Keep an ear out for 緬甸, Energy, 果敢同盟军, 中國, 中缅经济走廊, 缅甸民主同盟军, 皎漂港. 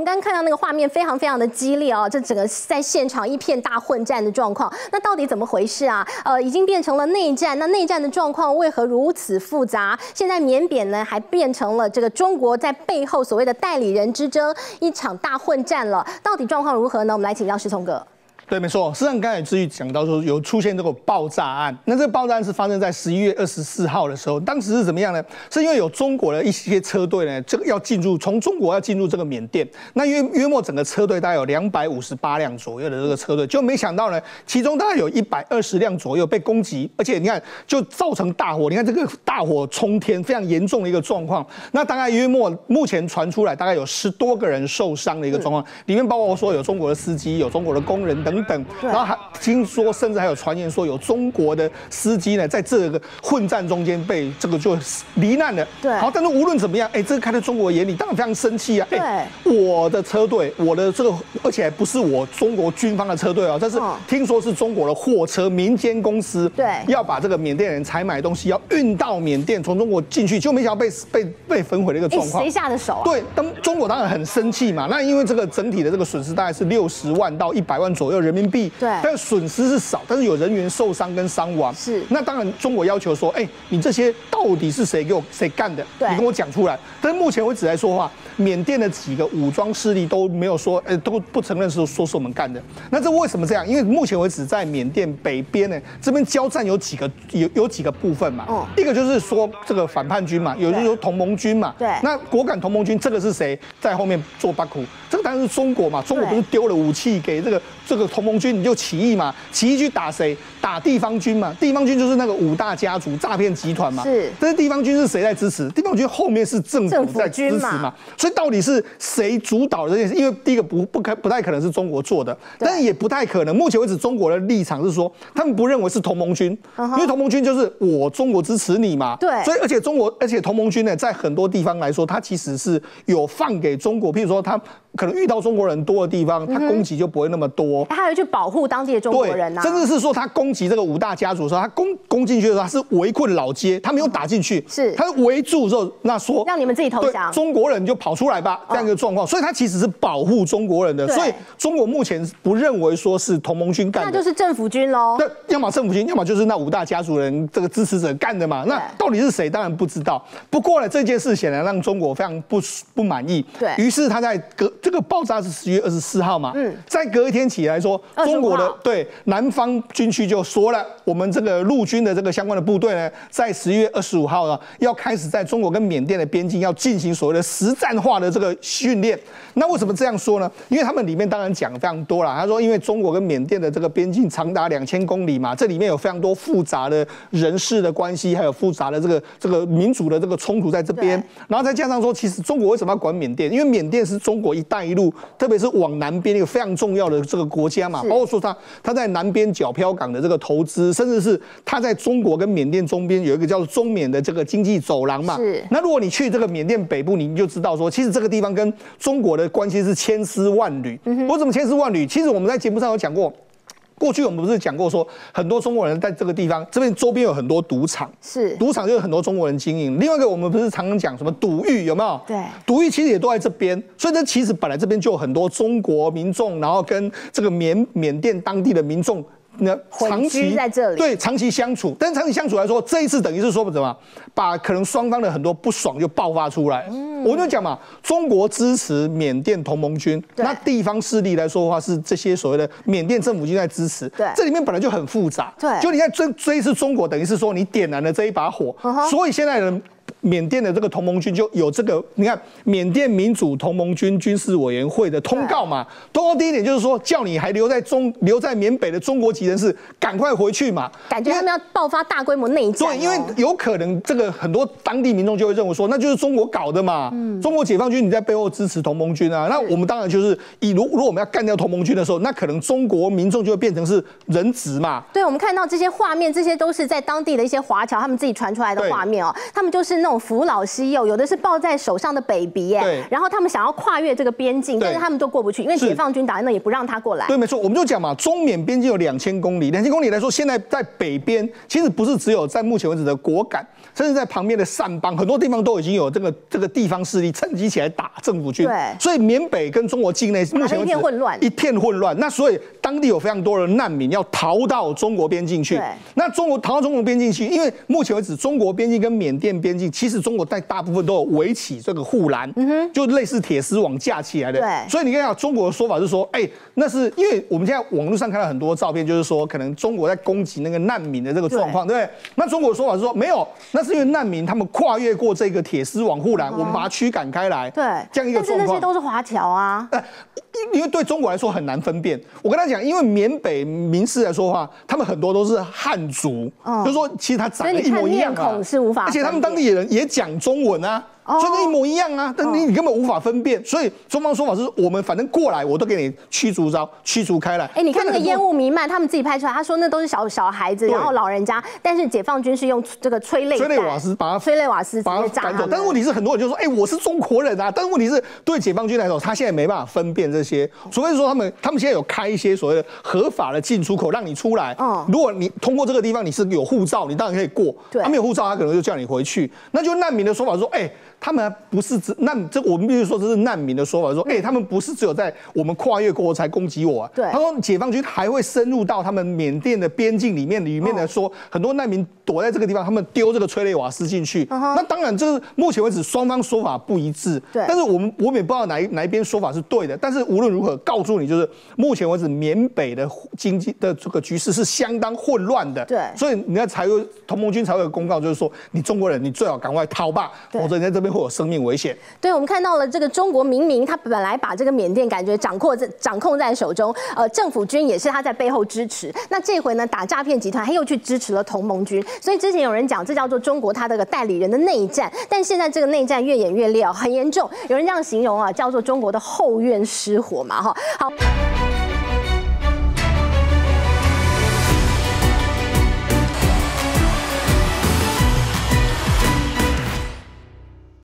我们刚刚看到那个画面非常非常的激烈哦，这整个在现场一片大混战的状况，那到底怎么回事啊？已经变成了内战，那内战的状况为何如此复杂？现在缅甸呢还变成了这个中国在背后所谓的代理人之争，一场大混战了，到底状况如何呢？我们来请教世聪哥。 对，没错。事实上，刚才也至于讲到说有出现这个爆炸案，那这个爆炸案是发生在11月24号的时候。当时是怎么样呢？是因为有中国的一些车队呢，这个要进入从中国要进入这个缅甸，那约莫整个车队大概有258辆左右的这个车队，就没想到呢，其中大概有120辆左右被攻击，而且你看就造成大火，你看这个大火冲天，非常严重的一个状况。那大概约莫目前传出来大概有10多个人受伤的一个状况，里面包括说有中国的司机，有中国的工人等，然后还听说，甚至还有传言说有中国的司机呢，在这个混战中间被这个就罹难了。对，好，但是无论怎么样，哎，这个看在中国眼里，当然非常生气啊。哎，我的车队，我的这个，而且还不是我中国军方的车队啊，但是听说是中国的货车民间公司，对，要把这个缅甸人采买东西要运到缅甸，从中国进去，就没想到被焚毁的一个状况。谁下的手啊？对，当中国当然很生气嘛。那因为这个整体的这个损失大概是60万到100万左右人民币，对，但损失是少，但是有人员受伤跟伤亡。是，那当然，中国要求说，哎，你这些到底是谁干的？你跟我讲出来。但是目前为止来说话，缅甸的几个武装势力都没有说，都不承认说是我们干的。那这为什么这样？因为目前为止在缅甸北边呢，这边交战有几个部分嘛。哦，一个就是说这个反叛军嘛，有就是说同盟军嘛。对，那果敢同盟军这个是谁在后面做巴库？这个当然是中国嘛，中国不是丢了武器给这个同盟军，你就起义嘛？起义去打谁？打地方军嘛？地方军就是那个五大家族诈骗集团嘛。是。但是地方军是谁在支持？地方军后面是政府在支持嘛？所以到底是谁主导的这件事？因为第一个不太可能是中国做的，但是也不太可能。目前为止，中国的立场是说，他们不认为是同盟军，因为同盟军就是我中国支持你嘛。对。所以而且同盟军呢，在很多地方来说，它其实是有放给中国，譬如说他可能遇到中国人多的地方，他攻击就不会那么多。 他还要去保护当地的中国人呐，甚至是说他攻击这个五大家族的时候，他攻进去的时候，他是围困老街，他没有打进去，是，他是围住之后，那说让你们自己投降，中国人就跑出来吧，这样一个状况，所以他其实是保护中国人的，所以中国目前不认为说是同盟军干的，那就是政府军喽，对，要么政府军，要么就是那五大家族人这个支持者干的嘛，那到底是谁，当然不知道。不过呢，这件事显然让中国非常不满意，对于是他在这个爆炸是10月24号嘛，嗯，在隔一天起来。 说中国的对南方军区就说了，我们这个陆军的这个相关的部队呢，在11月25号呢，要开始在中国跟缅甸的边境要进行所谓的实战化的这个训练。那为什么这样说呢？因为他们里面当然讲非常多啦。他说，因为中国跟缅甸的这个边境长达2000公里嘛，这里面有非常多复杂的人事的关系，还有复杂的这个民族的这个冲突在这边。然后再加上说，其实中国为什么要管缅甸？因为缅甸是中国“一带一路”，特别是往南边一个非常重要的这个国。 家嘛，包括说他在南边皎漂港的这个投资，甚至是他在中国跟缅甸中边有一个叫中缅的这个经济走廊嘛。是。那如果你去这个缅甸北部，你就知道说，其实这个地方跟中国的关系是千丝万缕。我怎么千丝万缕？其实我们在节目上有讲过。 过去我们不是讲过说，很多中国人在这个地方，这边周边有很多赌场，是赌场就是很多中国人经营。另外一个我们不是常常讲什么赌域有没有？对，赌域其实也都在这边，所以这其实本来这边就有很多中国民众，然后跟这个缅甸当地的民众。 那长期在这里对长期相处，但长期相处来说，这一次等于是说什么？把可能双方的很多不爽就爆发出来。我就讲嘛，中国支持缅甸同盟军，那地方势力来说的话，是这些所谓的缅甸政府军在支持。对，这里面本来就很复杂。对，就你看这一次中国等于是说你点燃了这一把火，所以现在人。 缅甸的这个同盟军就有这个，你看缅甸民主同盟军军事委员会的通告嘛，通告第一点就是说，叫你还留在缅北的中国籍人士赶快回去嘛，感觉他们要爆发大规模内战。对，因为有可能这个很多当地民众就会认为说，那就是中国搞的嘛，中国解放军你在背后支持同盟军啊，那我们当然就是如果我们要干掉同盟军的时候，那可能中国民众就会变成是人质嘛。对，我们看到这些画面，这些都是在当地的一些华侨他们自己传出来的画面哦，他们就是那。种扶老携幼，有的是抱在手上的 baby 耶，然后他们想要跨越这个边境，但是他们都过不去，因为解放军打在那也不让他过来。对，没错，我们就讲嘛，中缅边境有2000公里，2000公里来说，现在在北边其实不是只有在目前为止的果敢，甚至在旁边的善邦，很多地方都已经有这个地方势力趁机起来打政府军。对，所以缅北跟中国境内目前为止一片混乱。那所以当地有非常多的难民要逃到中国边境去。那中国逃到中国边境去，因为目前为止中国边境跟缅甸边境，其实中国在大部分都有围起这个护栏，就类似铁丝网架起来的。对，所以你看中国的说法是说，哎，那是因为我们现在网络上看到很多照片，就是说可能中国在攻击那个难民的这个状况，对不对？那中国的说法是说没有，那是因为难民他们跨越过这个铁丝网护栏，我们把它驱赶开来。对，这样一个状况。但是那些都是华侨啊。因为对中国来说很难分辨。我跟他讲，因为缅北民事来说的话，他们很多都是汉族，就是说其实他长得一模一样啊，而且他们当地人也讲中文啊。所以一模一样啊，但你根本无法分辨，所以中方说法是我们反正过来我都给你驱逐开来。哎，你看那个烟雾弥漫，他们自己拍出来，他说那都是小孩子，然后老人家，但是解放军是用这个催泪瓦斯把它赶走。但是问题是很多人就说，哎，我是中国人啊，但是问题是对解放军来说，他现在没办法分辨这些，除非说他们现在有开一些所谓的合法的进出口让你出来，如果你通过这个地方你是有护照，你当然可以过，他没有护照他可能就叫你回去。那就难民的说法说，哎。他们不是我们必须说这是难民的说法，说他们不是只有在我们跨越过后才攻击我啊。他说解放军还会深入到他们缅甸的边境里面来说，很多难民躲在这个地方，他们丢这个催泪瓦斯进去。那当然，这是目前为止双方说法不一致。对，但是我们也不知道哪一边说法是对的。但是无论如何，告诉你就是目前为止缅北的经济的这个局势是相当混乱的。对，所以你看同盟军才会有公告，就是说你中国人你最好赶快逃吧，否则你在这边。会有生命危险。对，我们看到了这个中国明明他本来把这个缅甸感觉掌控在手中，政府军也是他在背后支持。那这回呢，打诈骗集团他又去支持了同盟军，所以之前有人讲这叫做中国他这个代理人的内战，但现在这个内战越演越烈，很严重，有人这样形容啊，叫做中国的后院失火嘛，哈。好。